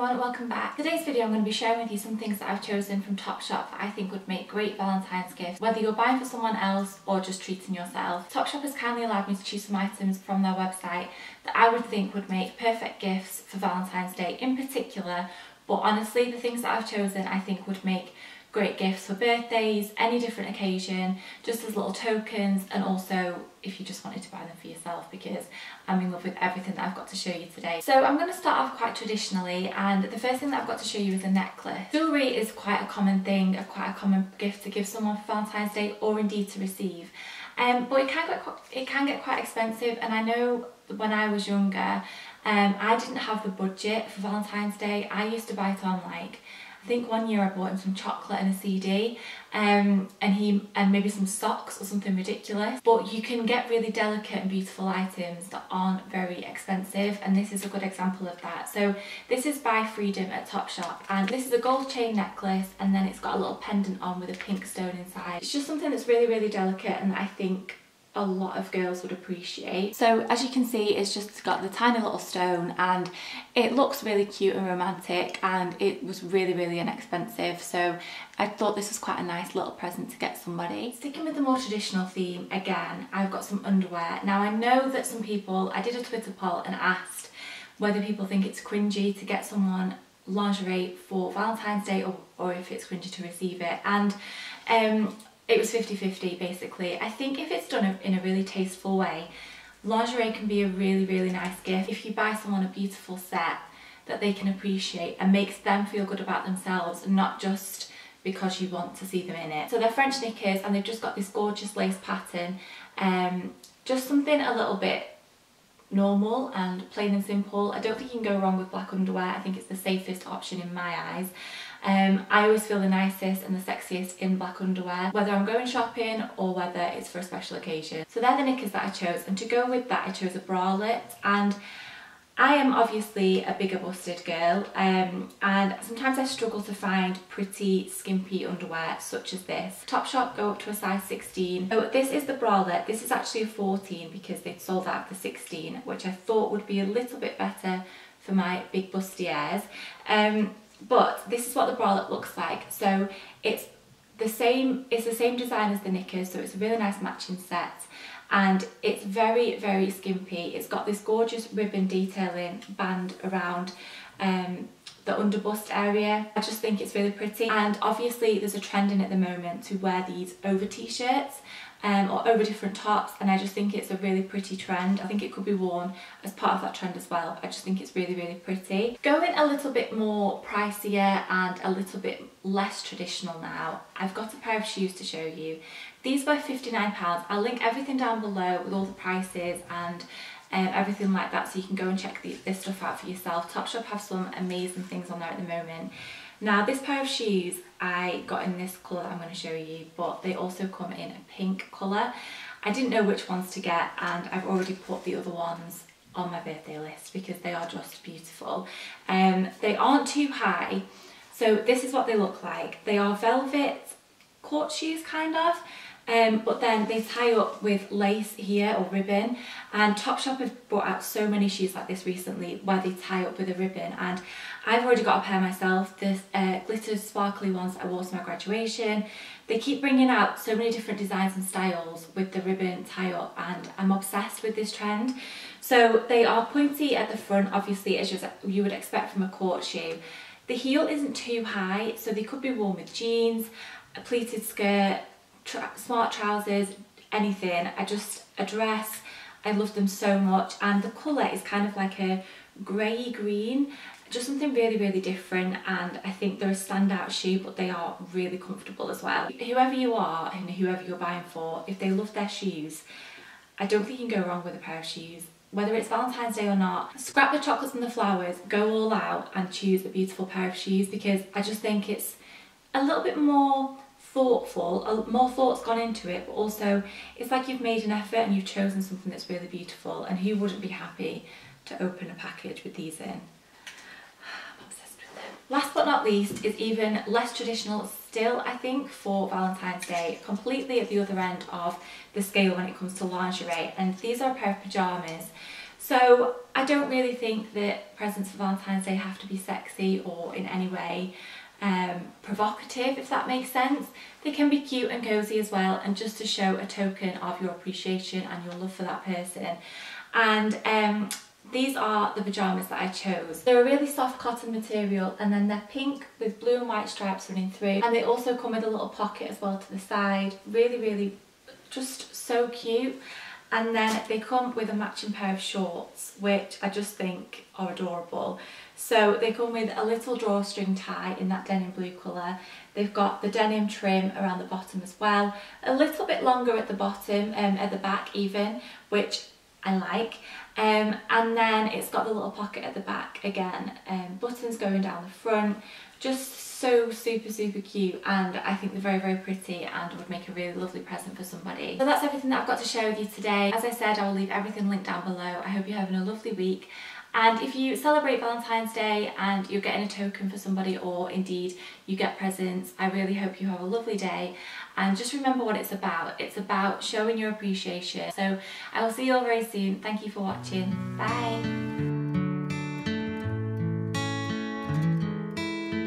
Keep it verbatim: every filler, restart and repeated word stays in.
everyone, welcome back. Today's video I'm going to be sharing with you some things that I've chosen from Topshop that I think would make great Valentine's gifts, whether you're buying for someone else or just treating yourself. Topshop has kindly allowed me to choose some items from their website that I would think would make perfect gifts for Valentine's Day in particular, but honestly the things that I've chosen I think would make great gifts for birthdays, any different occasion, just as little tokens, and also if you just wanted to buy them for yourself, because I'm in love with everything that I've got to show you today. So I'm going to start off quite traditionally, and the first thing that I've got to show you is a necklace. Jewellery is quite a common thing, a quite a common gift to give someone for Valentine's Day, or indeed to receive. Um, but it can, get, it can get quite expensive, and I know when I was younger, um, I didn't have the budget for Valentine's Day. I used to buy it on like I think one year I bought him some chocolate and a C D, um, and he and maybe some socks or something ridiculous. But you can get really delicate and beautiful items that aren't very expensive, and this is a good example of that. So this is by Freedom at Topshop, and this is a gold chain necklace, and then it's got a little pendant on with a pink stone inside. It's just something that's really, really delicate, and I think a lot of girls would appreciate. So as you can see, it's just got the tiny little stone, and it looks really cute and romantic, and it was really, really inexpensive, so I thought this was quite a nice little present to get somebody. Sticking with the more traditional theme again, I've got some underwear. Now I know that some people, I did a Twitter poll and asked whether people think it's cringy to get someone lingerie for Valentine's Day, or, or if it's cringy to receive it, and um, it was fifty fifty basically. I think if it's done in a really tasteful way, lingerie can be a really, really nice gift. If you buy someone a beautiful set that they can appreciate and makes them feel good about themselves, not just because you want to see them in it. So they're French knickers, and they've just got this gorgeous lace pattern. Um, just something a little bit normal and plain and simple. I don't think you can go wrong with black underwear. I think it's the safest option in my eyes. Um, I always feel the nicest and the sexiest in black underwear, whether I'm going shopping or whether it's for a special occasion. So they're the knickers that I chose, and to go with that I chose a bralette, and I am obviously a bigger busted girl, um, and sometimes I struggle to find pretty skimpy underwear such as this. Topshop go up to a size sixteen. So this is the bralette. This is actually a fourteen because they'd sold out of the sixteen, which I thought would be a little bit better for my big busty airs. Um, But this is what the bralette looks like. So it's the same, it's the same design as the knickers, so it's a really nice matching set, and it's very, very skimpy. It's got this gorgeous ribbon detailing band around um, the underbust area. I just think it's really pretty, and obviously there's a trend in at the moment to wear these over t-shirts um, or over different tops, and I just think it's a really pretty trend. I think it could be worn as part of that trend as well. I just think it's really, really pretty. Going a little bit more pricier and a little bit less traditional now, I've got a pair of shoes to show you. These were fifty-nine pounds. I'll link everything down below with all the prices and Um, everything like that, so you can go and check the, this stuff out for yourself. Topshop have some amazing things on there at the moment. Now this pair of shoes I got in this colour that I'm going to show you, but they also come in a pink colour. I didn't know which ones to get, and I've already put the other ones on my birthday list because they are just beautiful. Um, they aren't too high, so this is what they look like. They are velvet court shoes kind of. Um, but then they tie up with lace here or ribbon, and Topshop have brought out so many shoes like this recently where they tie up with a ribbon, and I've already got a pair myself. There's uh, glittered sparkly ones I wore to my graduation. They keep bringing out so many different designs and styles with the ribbon tie up, and I'm obsessed with this trend. So they are pointy at the front, obviously, as you would expect from a court shoe. The heel isn't too high, so they could be worn with jeans, a pleated skirt, smart trousers, anything. I just, a dress, I love them so much, and the colour is kind of like a grey green, just something really, really different, and I think they're a standout shoe, but they are really comfortable as well. Whoever you are and whoever you're buying for, if they love their shoes, I don't think you can go wrong with a pair of shoes. Whether it's Valentine's Day or not, scrap the chocolates and the flowers, go all out and choose a beautiful pair of shoes, because I just think it's a little bit more thoughtful, more thought's gone into it, but also it's like you've made an effort and you've chosen something that's really beautiful, and who wouldn't be happy to open a package with these in? I'm obsessed with them. Last but not least is even less traditional still, I think, for Valentine's Day, completely at the other end of the scale when it comes to lingerie, and these are a pair of pyjamas. So I don't really think that presents for Valentine's Day have to be sexy or in any way um, provocative, if that makes sense. They can be cute and cozy as well, and just to show a token of your appreciation and your love for that person. And um, these are the pyjamas that I chose. They're a really soft cotton material, and then they're pink with blue and white stripes running through, and they also come with a little pocket as well to the side. Really, really just so cute. And then they come with a matching pair of shorts, which I just think are adorable. So they come with a little drawstring tie in that denim blue colour. They've got the denim trim around the bottom as well, a little bit longer at the bottom, um, at the back even, which I like. Um, and then it's got the little pocket at the back again, um, buttons going down the front. Just so super super cute, and I think they're very very pretty and would make a really lovely present for somebody. So that's everything that I've got to share with you today. As I said, I will leave everything linked down below. I hope you're having a lovely week, and if you celebrate Valentine's Day and you're getting a token for somebody, or indeed you get presents, I really hope you have a lovely day, and just remember what it's about. It's about showing your appreciation. So I will see you all very soon. Thank you for watching. Bye.